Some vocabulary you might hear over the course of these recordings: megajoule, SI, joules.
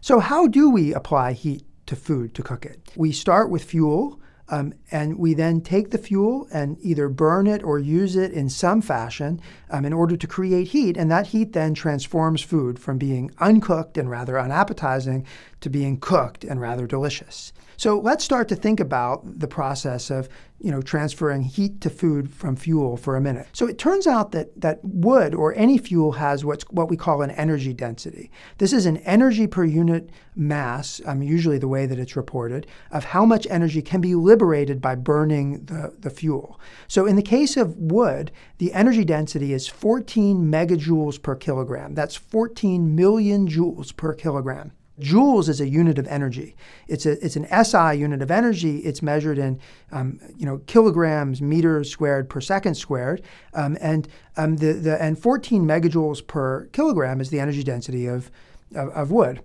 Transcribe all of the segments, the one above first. So how do we apply heat to food to cook it? We start with fuel, and we then take the fuel and either burn it or use it in some fashion in order to create heat, and that heat then transforms food from being uncooked and rather unappetizing to being cooked and rather delicious. So let's start to think about the process of, transferring heat to food from fuel for a minute. So it turns out that wood or any fuel has what we call an energy density. This is an energy per unit mass, usually the way that it's reported, of how much energy can be liberated by burning the fuel. So in the case of wood, the energy density is 14 megajoules per kilogram. That's 14 million joules per kilogram. Joules is a unit of energy. It's an SI unit of energy. It's measured in kilograms, meters squared per second squared, and 14 megajoules per kilogram is the energy density of wood.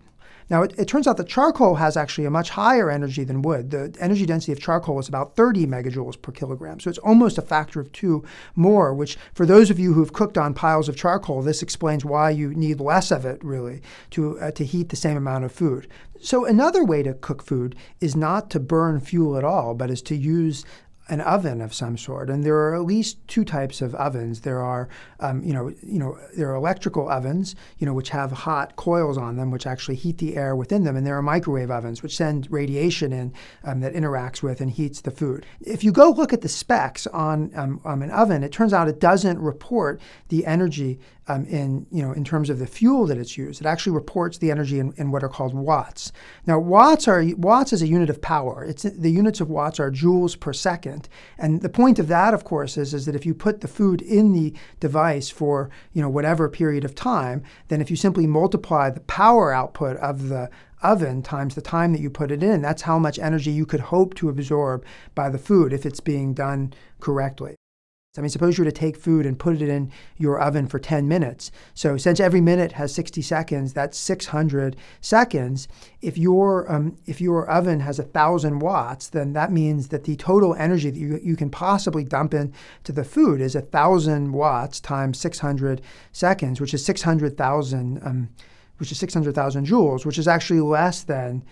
Now it turns out that charcoal has actually a much higher energy than wood. The energy density of charcoal is about 30 megajoules per kilogram, so it's almost a factor of 2 more, which for those of you who've cooked on piles of charcoal, this explains why you need less of it, really, to heat the same amount of food. So another way to cook food is not to burn fuel at all, but is to use an oven of some sort, and there are at least 2 types of ovens. There are, there are electrical ovens, which have hot coils on them, which actually heat the air within them, and there are microwave ovens, which send radiation in that interacts with and heats the food. If you go look at the specs on an oven, it turns out it doesn't report the energy in terms of the fuel that it's used. It actually reports the energy in what are called watts. Now, watts is a unit of power. The units of watts are joules per second. And the point of that, of course, is that if you put the food in the device for whatever period of time, then if you simply multiply the power output of the oven times the time that you put it in, that's how much energy you could hope to absorb by the food if it's being done correctly. Suppose you were to take food and put it in your oven for 10 minutes. So since every minute has 60 seconds, that's 600 seconds. If your oven has 1,000 watts, then that means that the total energy that you can possibly dump into the food is 1,000 watts times 600 seconds, which is 600,000 joules, which is actually less than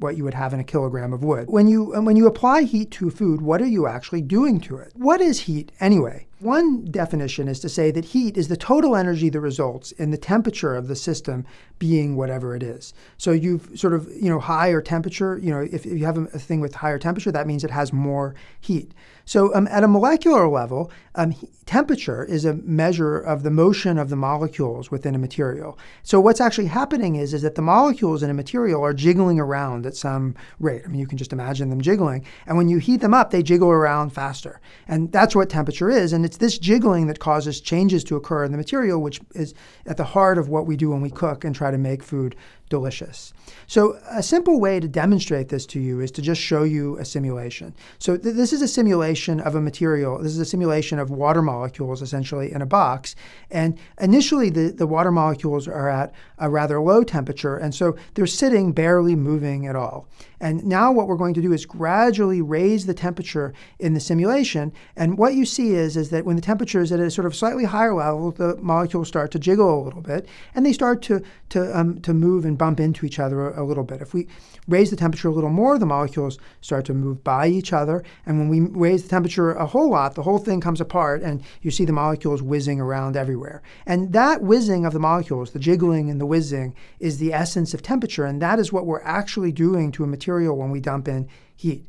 what you would have in a kilogram of wood. When you apply heat to food, what are you actually doing to it? What is heat anyway? One definition is to say that heat is the total energy that results in the temperature of the system being whatever it is. So you've sort of, higher temperature, if you have a thing with higher temperature, that means it has more heat. So at a molecular level, temperature is a measure of the motion of the molecules within a material. So what's actually happening is that the molecules in a material are jiggling around at some rate. You can just imagine them jiggling. And when you heat them up, they jiggle around faster. And that's what temperature is. And it's this jiggling that causes changes to occur in the material, which is at the heart of what we do when we cook and try to make food delicious. So a simple way to demonstrate this to you is to just show you a simulation. So this is a simulation of a material. This is a simulation of water molecules, essentially, in a box. And initially, the water molecules are at a rather low temperature, and so they're sitting, barely moving at all. And now what we're going to do is gradually raise the temperature in the simulation, and what you see is that when the temperature is at a sort of slightly higher level, the molecules start to jiggle a little bit, and they start to move and bump into each other a little bit. If we raise the temperature a little more, the molecules start to move by each other, and when we raise the temperature a whole lot, the whole thing comes apart, and you see the molecules whizzing around everywhere. And that whizzing of the molecules, the jiggling and the whizzing, is the essence of temperature, and that is what we're actually doing to a material when we dump in heat.